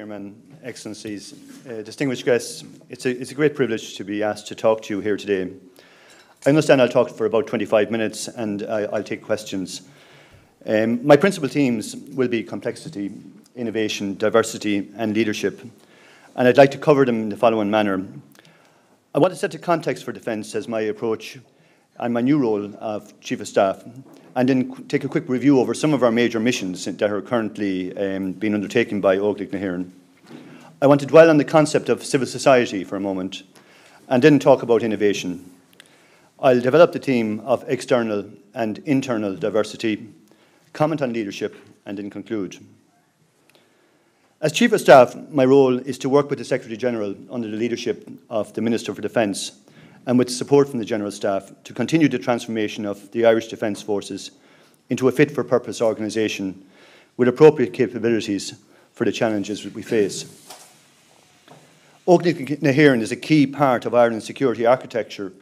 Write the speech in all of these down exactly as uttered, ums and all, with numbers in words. Chairman, Excellencies, uh, distinguished guests, it's a, it's a great privilege to be asked to talk to you here today. I understand I'll talk for about twenty-five minutes and I, I'll take questions. Um, my principal themes will be complexity, innovation, diversity and leadership, and I'd like to cover them in the following manner. I want to set the context for defence as my approach and my new role of Chief of Staff, and then take a quick review over some of our major missions that are currently um, being undertaken by Óglaigh na hÉireann. I want to dwell on the concept of civil society for a moment, and then talk about innovation. I'll develop the theme of external and internal diversity, comment on leadership, and then conclude. As Chief of Staff, my role is to work with the Secretary-General under the leadership of the Minister for Defence and with support from the General Staff to continue the transformation of the Irish Defence Forces into a fit-for-purpose organisation with appropriate capabilities for the challenges we face. Óglaigh na hÉireann is a key part of Ireland's security architecture,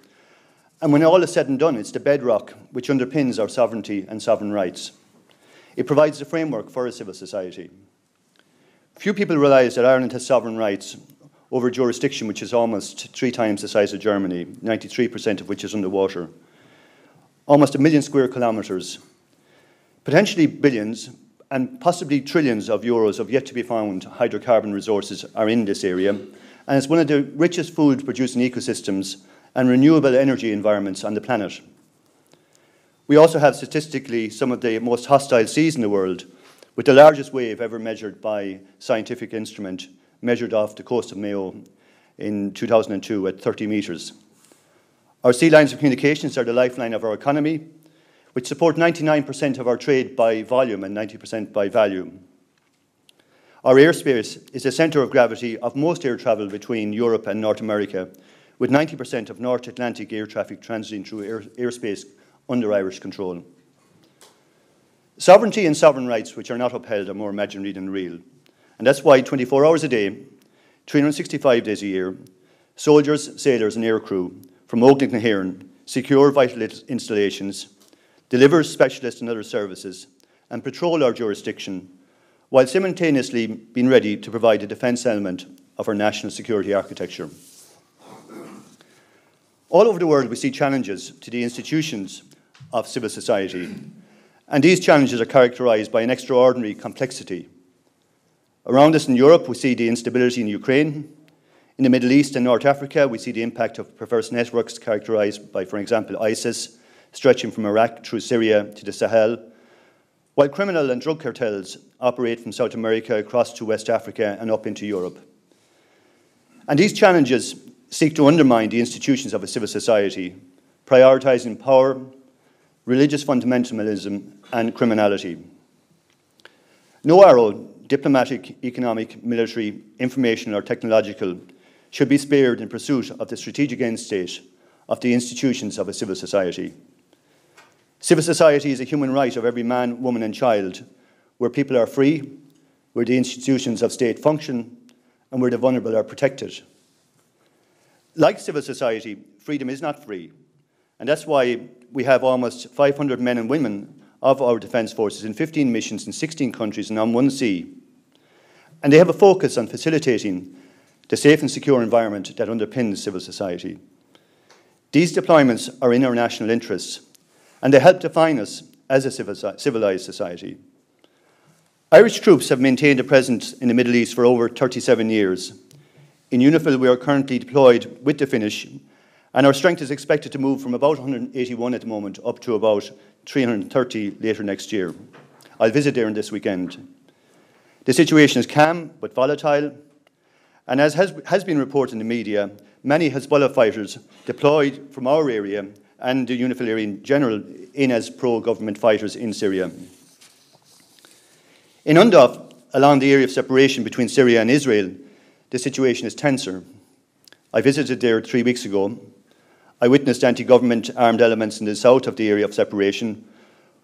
and when all is said and done, it's the bedrock which underpins our sovereignty and sovereign rights. It provides the framework for a civil society. Few people realise that Ireland has sovereign rights over jurisdiction which is almost three times the size of Germany, ninety-three percent of which is underwater. Almost a million square kilometres, potentially billions and possibly trillions of euros of yet-to-be-found hydrocarbon resources are in this area, and it's one of the richest food-producing ecosystems and renewable energy environments on the planet. We also have statistically some of the most hostile seas in the world, with the largest wave ever measured by scientific instrument, measured off the coast of Mayo in two thousand two at thirty metres. Our sea lines of communications are the lifeline of our economy, which support ninety-nine percent of our trade by volume and ninety percent by value. Our airspace is the centre of gravity of most air travel between Europe and North America, with ninety percent of North Atlantic air traffic transiting through air, airspace under Irish control. Sovereignty and sovereign rights which are not upheld are more imaginary than real. And that's why twenty-four hours a day, three hundred sixty-five days a year, soldiers, sailors and aircrew from Óglaigh na hÉireann secure vital installations, deliver specialists and other services and patrol our jurisdiction while simultaneously being ready to provide a defence element of our national security architecture. All over the world we see challenges to the institutions of civil society, and these challenges are characterised by an extraordinary complexity. Around us in Europe, we see the instability in Ukraine. In the Middle East and North Africa, we see the impact of perverse networks characterised by, for example, ISIS, stretching from Iraq through Syria to the Sahel, while criminal and drug cartels operate from South America across to West Africa and up into Europe. And these challenges seek to undermine the institutions of a civil society, prioritising power, religious fundamentalism and criminality. No arrow, diplomatic, economic, military, informational or technological, should be spared in pursuit of the strategic end state of the institutions of a civil society. Civil society is a human right of every man, woman and child, where people are free, where the institutions of state function, and where the vulnerable are protected. Like civil society, freedom is not free, and that's why we have almost five hundred men and women of our defence forces in fifteen missions in sixteen countries and on one sea. And they have a focus on facilitating the safe and secure environment that underpins civil society. These deployments are in our national interests, and they help define us as a civilised society. Irish troops have maintained a presence in the Middle East for over thirty-seven years. In UNIFIL, we are currently deployed with the Finnish, and our strength is expected to move from about one hundred eighty-one at the moment up to about three hundred thirty later next year. I'll visit there this weekend. The situation is calm but volatile, and as has, has been reported in the media, many Hezbollah fighters deployed from our area and the UNIFIL area in general in as pro-government fighters in Syria. In UNDOF, along the area of separation between Syria and Israel, the situation is tenser. I visited there three weeks ago. I witnessed anti-government armed elements in the south of the area of separation,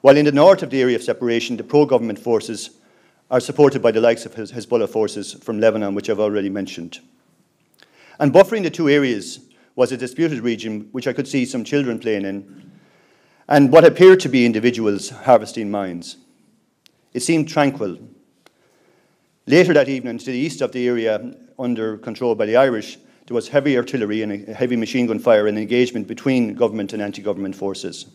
while in the north of the area of separation, the pro-government forces are supported by the likes of Hezbollah forces from Lebanon, which I've already mentioned. And buffering the two areas was a disputed region, which I could see some children playing in, and what appeared to be individuals harvesting mines. It seemed tranquil. Later that evening, to the east of the area under control by the Irish, there was heavy artillery and heavy machine gun fire and engagement between government and anti-government forces.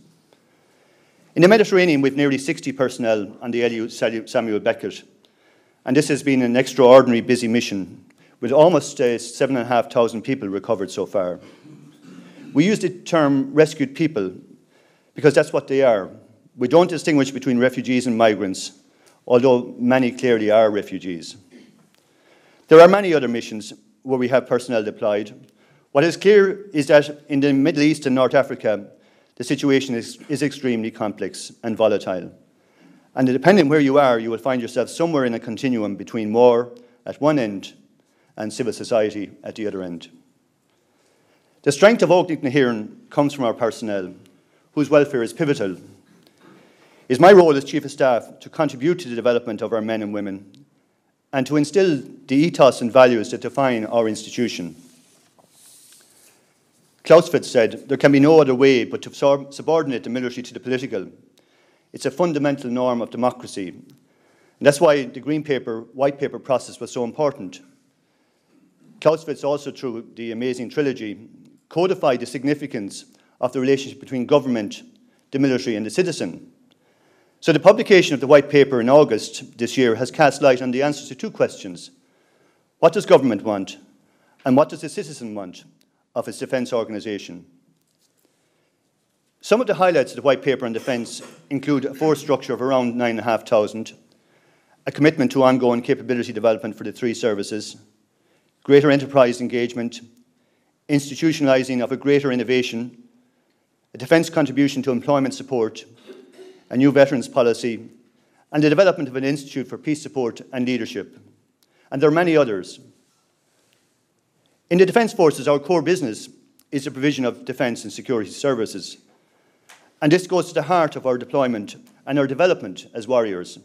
In the Mediterranean, we have nearly sixty personnel on the L É Samuel Beckett, and this has been an extraordinary busy mission, with almost uh, seven thousand five hundred people recovered so far. We use the term rescued people because that's what they are. We don't distinguish between refugees and migrants, although many clearly are refugees. There are many other missions where we have personnel deployed. What is clear is that in the Middle East and North Africa, the situation is, is extremely complex and volatile. And depending where you are, you will find yourself somewhere in a continuum between war at one end and civil society at the other end. The strength of Óglaigh na hÉireann comes from our personnel, whose welfare is pivotal. It is my role as Chief of Staff to contribute to the development of our men and women and to instil the ethos and values that define our institution. Clausewitz said, "There can be no other way but to subordinate the military to the political. It's a fundamental norm of democracy." And that's why the Green Paper, White Paper process was so important. Clausewitz also, through the amazing trilogy, codified the significance of the relationship between government, the military and the citizen. So the publication of the White Paper in August this year has cast light on the answers to two questions. What does government want? And what does the citizen want of its defence organisation? Some of the highlights of the White Paper on Defence include a force structure of around nine thousand five hundred, a commitment to ongoing capability development for the three services, greater enterprise engagement, institutionalising of a greater innovation, a defence contribution to employment support, a new veterans policy, and the development of an institute for peace support and leadership. And there are many others. In the Defence Forces, our core business is the provision of defence and security services. And this goes to the heart of our deployment and our development as warriors.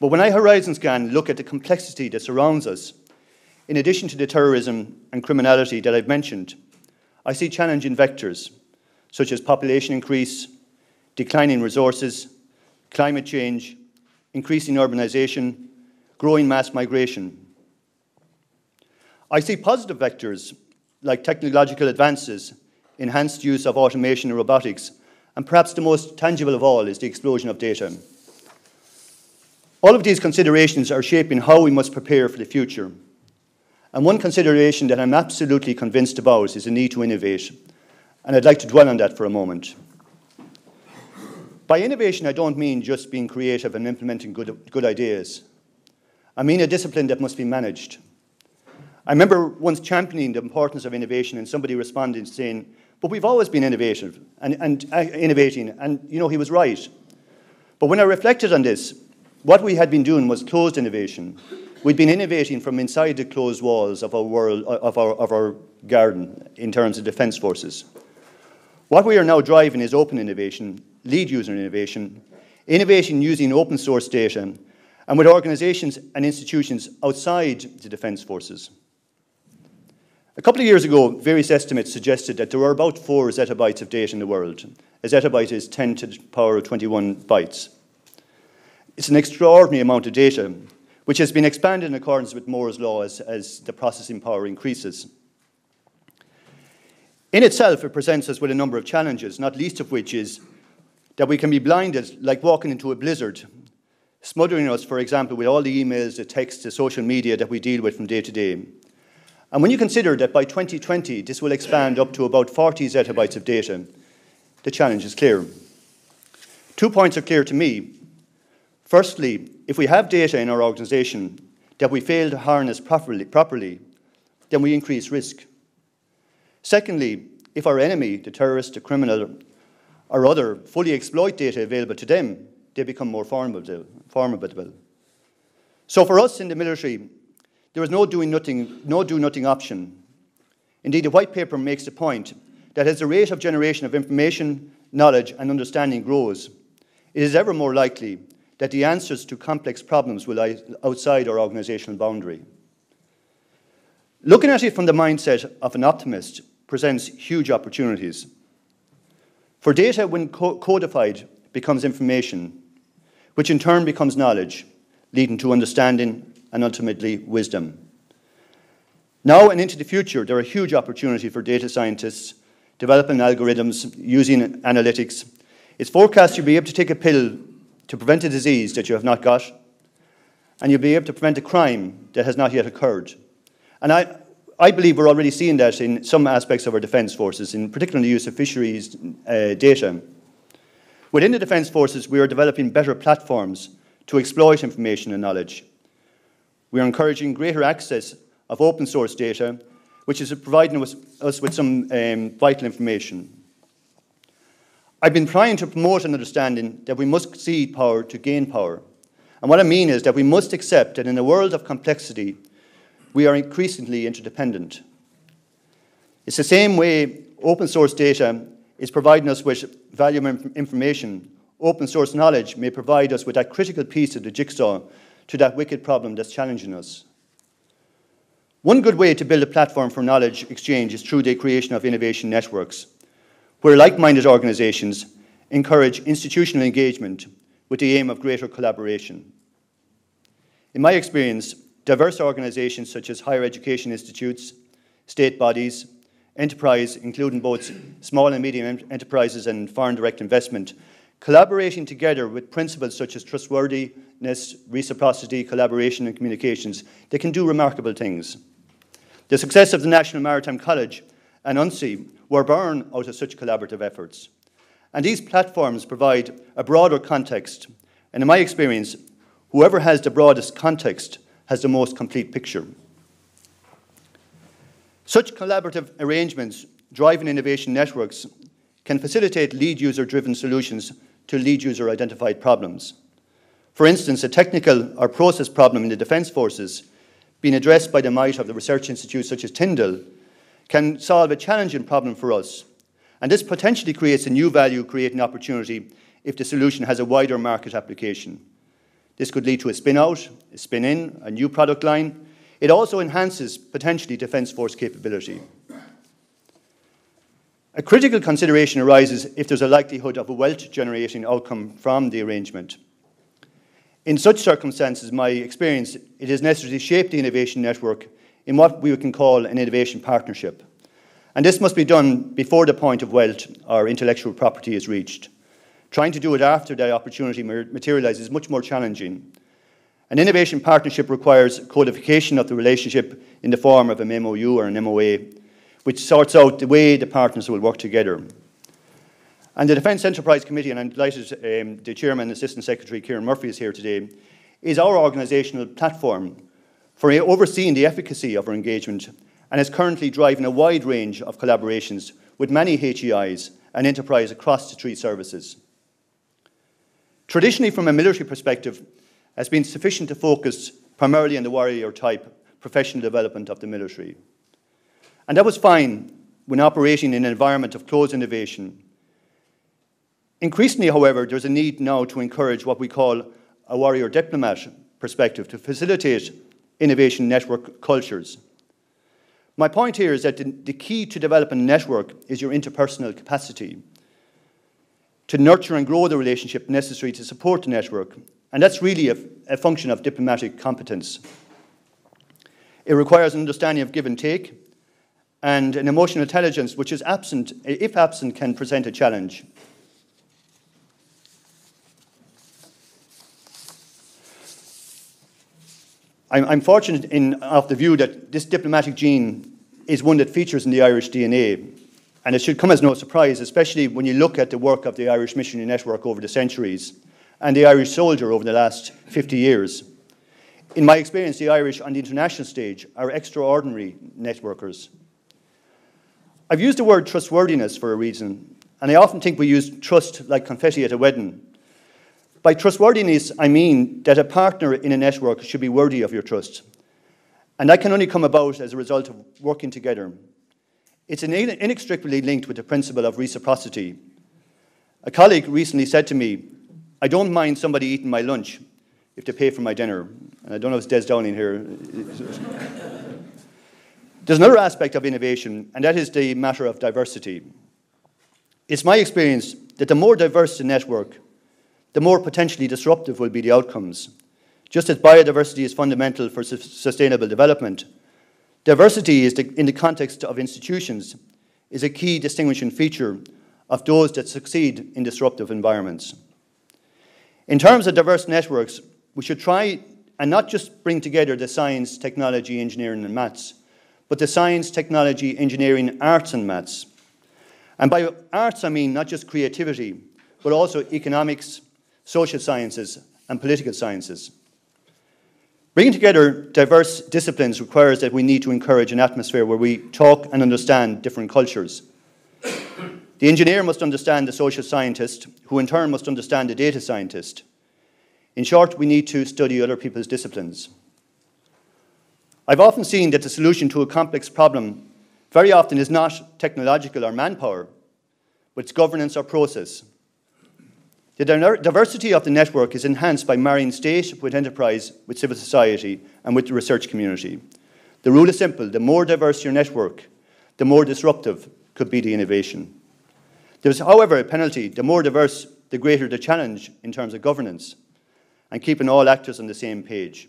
But when I horizon scan, look at the complexity that surrounds us, in addition to the terrorism and criminality that I've mentioned, I see challenging vectors, such as population increase, declining resources, climate change, increasing urbanisation, growing mass migration. I see positive vectors like technological advances, enhanced use of automation and robotics, and perhaps the most tangible of all is the explosion of data. All of these considerations are shaping how we must prepare for the future. And one consideration that I'm absolutely convinced about is the need to innovate, and I'd like to dwell on that for a moment. By innovation, I don't mean just being creative and implementing good, good ideas. I mean a discipline that must be managed. I remember once championing the importance of innovation and somebody responded saying, "But we've always been innovative and, and uh, innovating," and you know, he was right. But when I reflected on this, what we had been doing was closed innovation. We'd been innovating from inside the closed walls of our, world, of our, of our garden in terms of defence forces. What we are now driving is open innovation, lead user innovation, innovation using open source data, and with organisations and institutions outside the defence forces. A couple of years ago, various estimates suggested that there were about four zettabytes of data in the world. A zettabyte is ten to the power of twenty-one bytes. It's an extraordinary amount of data, which has been expanded in accordance with Moore's laws as the processing power increases. In itself, it presents us with a number of challenges, not least of which is that we can be blinded like walking into a blizzard, smothering us, for example, with all the emails, the texts, the social media that we deal with from day to day. And when you consider that by twenty twenty, this will expand up to about forty zettabytes of data, the challenge is clear. Two points are clear to me. Firstly, if we have data in our organisation that we fail to harness properly, properly, then we increase risk. Secondly, if our enemy, the terrorist, the criminal, or other, fully exploit data available to them, they become more formidable. formidable. So for us in the military, there is no doing nothing, no do nothing option. Indeed, the White Paper makes the point that as the rate of generation of information, knowledge and understanding grows, it is ever more likely that the answers to complex problems will lie outside our organisational boundary. Looking at it from the mindset of an optimist presents huge opportunities. For data, when co codified, becomes information, which in turn becomes knowledge, leading to understanding and ultimately wisdom. Now and into the future, there are huge opportunities for data scientists developing algorithms using analytics. It's forecast you'll be able to take a pill to prevent a disease that you have not got, and you'll be able to prevent a crime that has not yet occurred. And I, I believe we're already seeing that in some aspects of our defence forces, in particular the use of fisheries uh, data. Within the defence forces, we are developing better platforms to exploit information and knowledge. We are encouraging greater access of open source data, which is providing us, us with some um, vital information. I've been trying to promote an understanding that we must cede power to gain power. And what I mean is that we must accept that in a world of complexity, we are increasingly interdependent. It's the same way open source data is providing us with valuable information. Open source knowledge may provide us with that critical piece of the jigsaw to that wicked problem that's challenging us. One good way to build a platform for knowledge exchange is through the creation of innovation networks, where like-minded organizations encourage institutional engagement with the aim of greater collaboration. In my experience, diverse organizations such as higher education institutes, state bodies, enterprise, including both small and medium enterprises and foreign direct investment, collaborating together with principles such as trustworthiness, reciprocity, collaboration and communications, they can do remarkable things. The success of the National Maritime College and U N C were born out of such collaborative efforts. And these platforms provide a broader context. And in my experience, whoever has the broadest context has the most complete picture. Such collaborative arrangements, driving innovation networks, can facilitate lead user-driven solutions to lead user-identified problems. For instance, a technical or process problem in the Defence Forces being addressed by the might of the research institutes such as Tyndall can solve a challenging problem for us. And this potentially creates a new value-creating opportunity if the solution has a wider market application. This could lead to a spin-out, a spin-in, a new product line. It also enhances, potentially, Defence Force capability. A critical consideration arises if there's a likelihood of a wealth-generating outcome from the arrangement. In such circumstances, my experience, it is necessary to shape the innovation network in what we can call an innovation partnership. And this must be done before the point of wealth or intellectual property is reached. Trying to do it after that opportunity materializes is much more challenging. An innovation partnership requires codification of the relationship in the form of an M O U or an M O A, which sorts out the way the partners will work together. And the Defence Enterprise Committee, and I'm delighted um, the Chairman and Assistant Secretary Kieran Murphy is here today, is our organisational platform for overseeing the efficacy of our engagement and is currently driving a wide range of collaborations with many H E Is and enterprise across the three services. Traditionally, from a military perspective, has been sufficient to focus primarily on the warrior type professional development of the military. And that was fine when operating in an environment of closed innovation. Increasingly, however, there's a need now to encourage what we call a warrior diplomat perspective to facilitate innovation network cultures. My point here is that the, the key to developing a network is your interpersonal capacity to nurture and grow the relationship necessary to support the network. And that's really a, a function of diplomatic competence. It requires an understanding of give and take and an emotional intelligence which is absent, if absent, can present a challenge. I'm, I'm fortunate in, of the view that this diplomatic gene is one that features in the Irish D N A. And it should come as no surprise, especially when you look at the work of the Irish Missionary Network over the centuries and the Irish soldier over the last fifty years. In my experience, the Irish on the international stage are extraordinary networkers. I've used the word trustworthiness for a reason, and I often think we use trust like confetti at a wedding. By trustworthiness, I mean that a partner in a network should be worthy of your trust. And that can only come about as a result of working together. It's inextricably linked with the principle of reciprocity. A colleague recently said to me, "I don't mind somebody eating my lunch if they pay for my dinner." And I don't know if it's Des Dowling here. There's another aspect of innovation, and that is the matter of diversity. It's my experience that the more diverse the network, the more potentially disruptive will be the outcomes. just as biodiversity is fundamental for su- sustainable development, diversity is the, in the context of institutions is a key distinguishing feature of those that succeed in disruptive environments. In terms of diverse networks, we should try and not just bring together the science, technology, engineering and maths, but the science, technology, engineering, arts and maths. And by arts I mean not just creativity, but also economics, social sciences and political sciences. Bringing together diverse disciplines requires that we need to encourage an atmosphere where we talk and understand different cultures. The engineer must understand the social scientist, who in turn must understand the data scientist. In short, we need to study other people's disciplines. I've often seen that the solution to a complex problem very often is not technological or manpower, but it's governance or process. The diversity of the network is enhanced by marrying state with enterprise, with civil society, and with the research community. The rule is simple: the more diverse your network, the more disruptive could be the innovation. There's, however, a penalty. The more diverse, the greater the challenge in terms of governance and keeping all actors on the same page.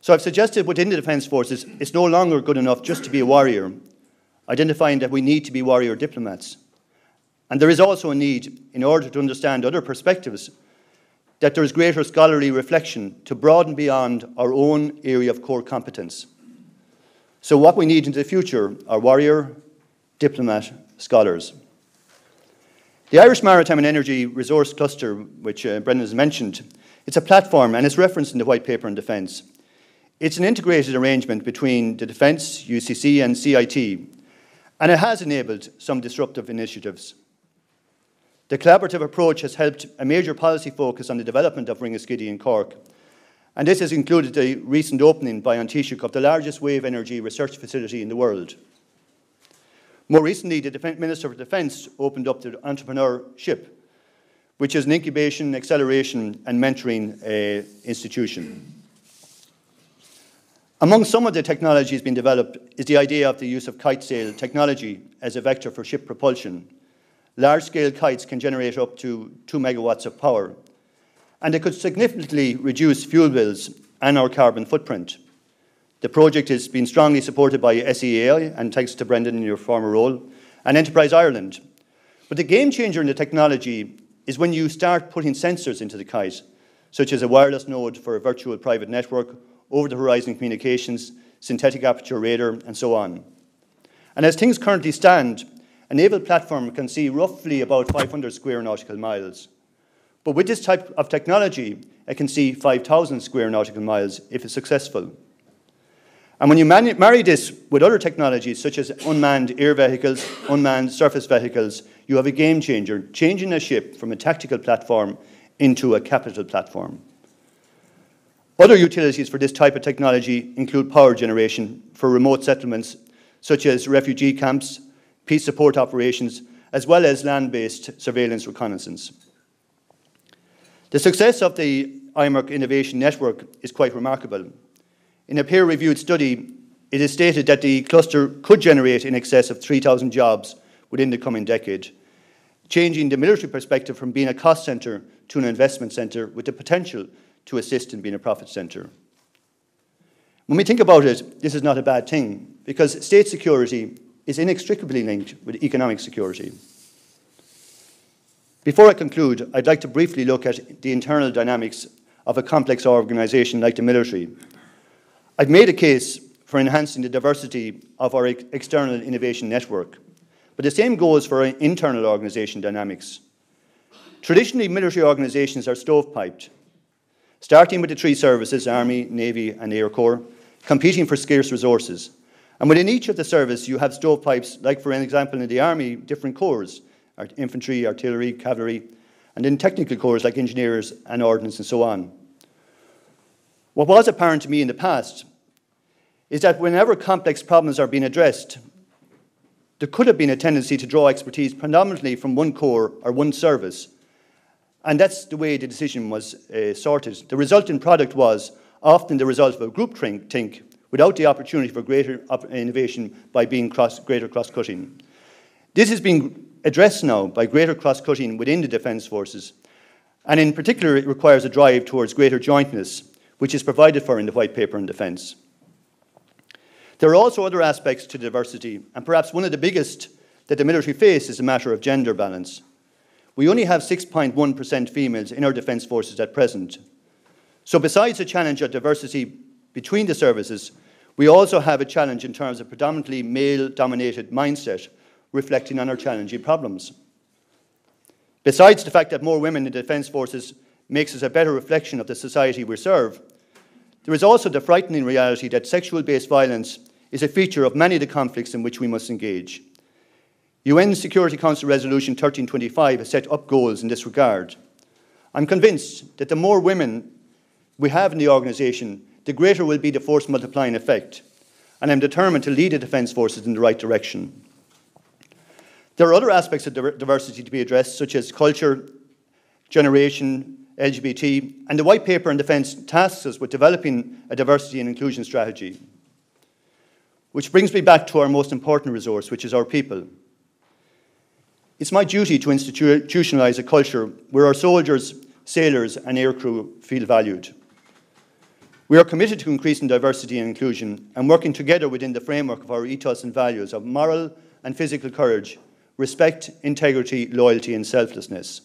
So I've suggested within the Defence Forces, it's no longer good enough just to be a warrior, identifying that we need to be warrior diplomats. And there is also a need, in order to understand other perspectives, that there is greater scholarly reflection to broaden beyond our own area of core competence. So what we need in the future are warrior, diplomat, scholars. The Irish Maritime and Energy Resource Cluster, which uh, Brendan has mentioned, it's a platform and it's referenced in the White Paper on Defence. It's an integrated arrangement between the Defence, U C C and C I T, and it has enabled some disruptive initiatives. The collaborative approach has helped a major policy focus on the development of Ringaskiddy in Cork, and this has included the recent opening by Antishuk of the largest wave energy research facility in the world. More recently, the Defen- Minister for Defence opened up the entrepreneurship, which is an incubation, acceleration and mentoring uh, institution. Among some of the technologies being developed is the idea of the use of kite sail technology as a vector for ship propulsion. Large-scale kites can generate up to two megawatts of power, and it could significantly reduce fuel bills and our carbon footprint. The project has been strongly supported by S E A I, and thanks to Brendan in your former role, and Enterprise Ireland. But the game changer in the technology is when you start putting sensors into the kite, such as a wireless node for a virtual private network, over-the-horizon communications, synthetic aperture radar, and so on. And as things currently stand, a naval platform can see roughly about five hundred square nautical miles. But with this type of technology, it can see five thousand square nautical miles if it's successful. And when you marry this with other technologies such as unmanned air vehicles, unmanned surface vehicles, you have a game changer, changing a ship from a tactical platform into a capital platform. Other utilities for this type of technology include power generation for remote settlements such as refugee camps, peace support operations, as well as land-based surveillance reconnaissance. The success of the I M E R C Innovation Network is quite remarkable. In a peer-reviewed study, it is stated that the cluster could generate in excess of three thousand jobs within the coming decade, changing the military perspective from being a cost centre to an investment centre with the potential to assist in being a profit centre. When we think about it, this is not a bad thing, because state security is inextricably linked with economic security. Before I conclude, I'd like to briefly look at the internal dynamics of a complex organisation like the military. I've made a case for enhancing the diversity of our ex- external innovation network, but the same goes for our internal organisation dynamics. Traditionally, military organisations are stovepiped, starting with the three services, Army, Navy and Air Corps, competing for scarce resources. And within each of the service, you have stovepipes, like for example in the Army, different corps, infantry, artillery, cavalry, and then technical corps like engineers and ordnance and so on. What was apparent to me in the past is that whenever complex problems are being addressed, there could have been a tendency to draw expertise predominantly from one corps or one service. And that's the way the decision was uh, sorted. The resulting product was often the result of a group think, without the opportunity for greater innovation by being cross, greater cross-cutting. This has been addressed now by greater cross-cutting within the Defence Forces, and in particular it requires a drive towards greater jointness, which is provided for in the White Paper on Defence. There are also other aspects to diversity, and perhaps one of the biggest that the military face is a matter of gender balance. We only have six point one percent females in our defence forces at present. So besides the challenge of diversity between the services, we also have a challenge in terms of predominantly male-dominated mindset, reflecting on our challenging problems. Besides the fact that more women in the defence forces makes us a better reflection of the society we serve, there is also the frightening reality that sexual-based violence is a feature of many of the conflicts in which we must engage. U N Security Council Resolution thirteen twenty-five has set up goals in this regard. I'm convinced that the more women we have in the organisation, the greater will be the force multiplying effect, and I'm determined to lead the defence forces in the right direction. There are other aspects of diversity to be addressed, such as culture, generation, L G B T, and the White Paper on Defence tasks us with developing a diversity and inclusion strategy. Which brings me back to our most important resource, which is our people. It's my duty to institutionalise a culture where our soldiers, sailors and aircrew feel valued. We are committed to increasing diversity and inclusion and working together within the framework of our ethos and values of moral and physical courage, respect, integrity, loyalty and selflessness.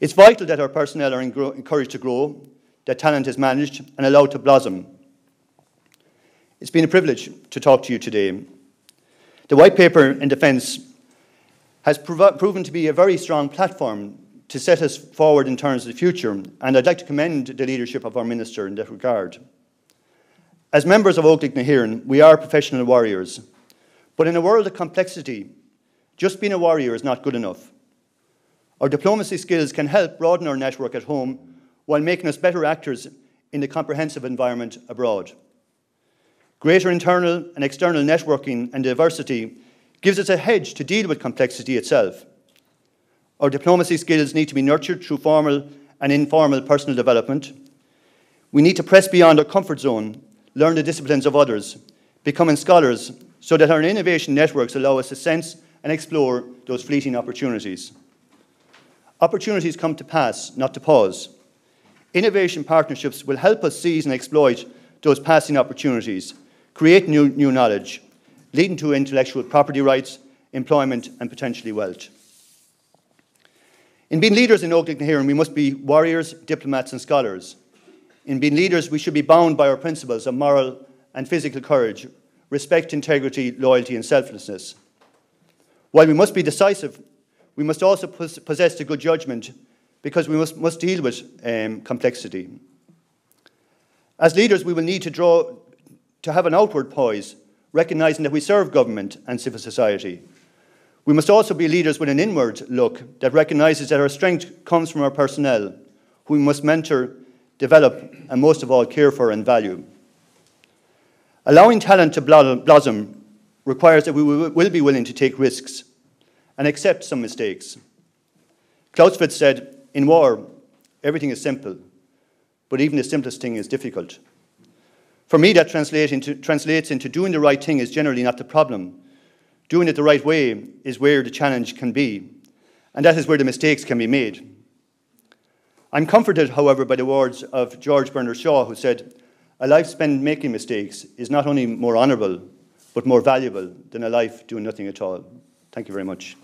It's vital that our personnel are encouraged to grow, that talent is managed and allowed to blossom. It's been a privilege to talk to you today. The White Paper in Defence has prov- proven to be a very strong platform to set us forward in terms of the future, and I'd like to commend the leadership of our Minister in that regard. As members of Óglaigh na hÉireann, we are professional warriors, but in a world of complexity, just being a warrior is not good enough. Our diplomacy skills can help broaden our network at home while making us better actors in the comprehensive environment abroad. Greater internal and external networking and diversity gives us a hedge to deal with complexity itself. Our diplomacy skills need to be nurtured through formal and informal personal development. We need to press beyond our comfort zone, learn the disciplines of others, becoming scholars, so that our innovation networks allow us to sense and explore those fleeting opportunities. Opportunities come to pass, not to pause. Innovation partnerships will help us seize and exploit those passing opportunities, create new, new knowledge, leading to intellectual property rights, employment and potentially wealth. In being leaders in Óglaigh na hÉireann, we must be warriors, diplomats and scholars. In being leaders, we should be bound by our principles of moral and physical courage, respect, integrity, loyalty and selflessness. While we must be decisive, we must also possess the good judgment, because we must, must deal with um, complexity. As leaders, we will need to, draw, to have an outward poise, recognising that we serve government and civil society. We must also be leaders with an inward look that recognises that our strength comes from our personnel, who we must mentor, develop, and most of all, care for and value. Allowing talent to blossom requires that we will be willing to take risks and accept some mistakes. Clausewitz said, in war, everything is simple, but even the simplest thing is difficult. For me, that translates into, translates into doing the right thing is generally not the problem. Doing it the right way is where the challenge can be, and that is where the mistakes can be made. I'm comforted, however, by the words of George Bernard Shaw, who said, a life spent making mistakes is not only more honourable, but more valuable than a life doing nothing at all. Thank you very much.